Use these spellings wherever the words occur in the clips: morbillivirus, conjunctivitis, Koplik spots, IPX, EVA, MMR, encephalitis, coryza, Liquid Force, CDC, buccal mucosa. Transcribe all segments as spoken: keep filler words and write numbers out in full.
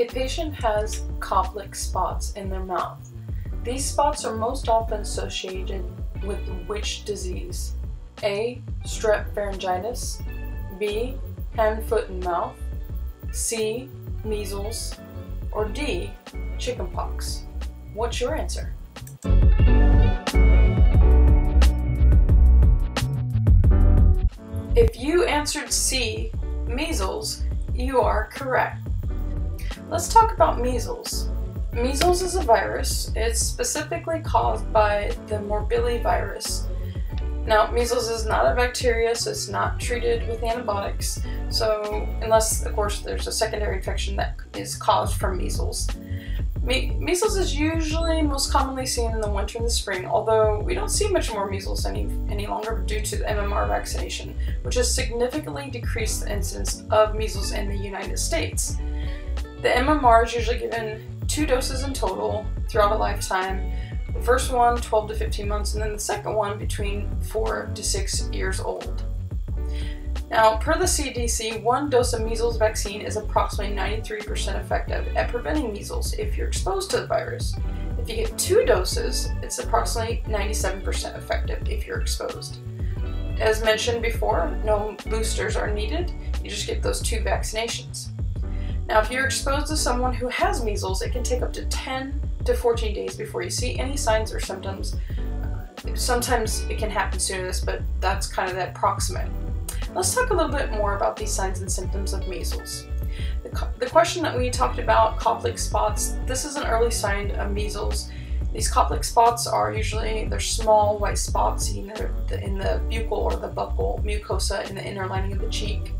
A patient has Koplik spots in their mouth. These spots are most often associated with which disease? A. Strep pharyngitis. B. Hand, foot, and mouth. C. Measles. Or D. Chickenpox. What's your answer? If you answered C, measles, you are correct. Let's talk about measles. Measles is a virus. It's specifically caused by the morbillivirus. Now, measles is not a bacteria, so it's not treated with antibiotics. So, unless, of course, there's a secondary infection that is caused from measles. Me measles is usually most commonly seen in the winter and the spring, although we don't see much more measles any, any longer due to the M M R vaccination, which has significantly decreased the incidence of measles in the United States. The M M R is usually given two doses in total throughout a lifetime. The first one, twelve to fifteen months, and then the second one between four to six years old. Now, per the C D C, one dose of measles vaccine is approximately ninety-three percent effective at preventing measles if you're exposed to the virus. If you get two doses, it's approximately ninety-seven percent effective if you're exposed. As mentioned before, no boosters are needed. You just get those two vaccinations. Now, if you're exposed to someone who has measles, it can take up to ten to fourteen days before you see any signs or symptoms. Sometimes it can happen sooner than this, but that's kind of that proximate. Let's talk a little bit more about these signs and symptoms of measles. The, co the question that we talked about, Koplik spots, this is an early sign of measles. These Koplik spots are usually, they're small white spots in the, in the buccal or the buccal mucosa in the inner lining of the cheek.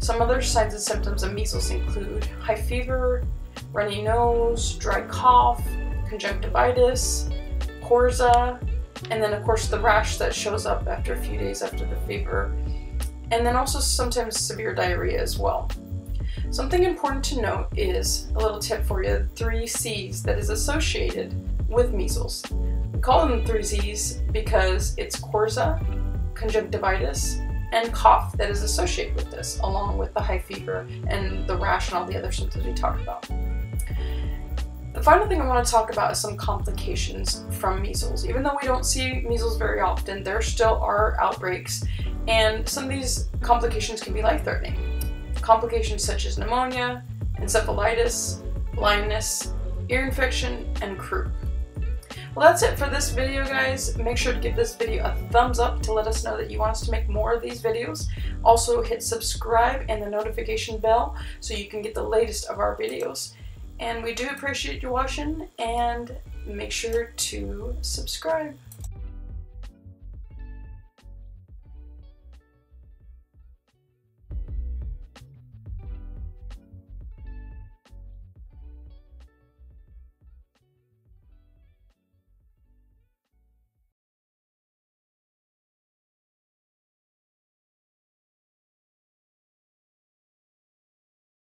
Some other signs and symptoms of measles include high fever, runny nose, dry cough, conjunctivitis, coryza, and then of course the rash that shows up after a few days after the fever, and then also sometimes severe diarrhea as well. Something important to note is a little tip for you, the three C's that is associated with measles. We call them three C's because it's coryza, conjunctivitis, and cough that is associated with this, along with the high fever and the rash and all the other symptoms we talked about. The final thing I want to talk about is some complications from measles. Even though we don't see measles very often, there still are outbreaks, and some of these complications can be life-threatening. Complications such as pneumonia, encephalitis, blindness, ear infection, and croup. Well, that's it for this video, guys. Make sure to give this video a thumbs up to let us know that you want us to make more of these videos. Also, hit subscribe and the notification bell so you can get the latest of our videos. And we do appreciate you watching, and make sure to subscribe.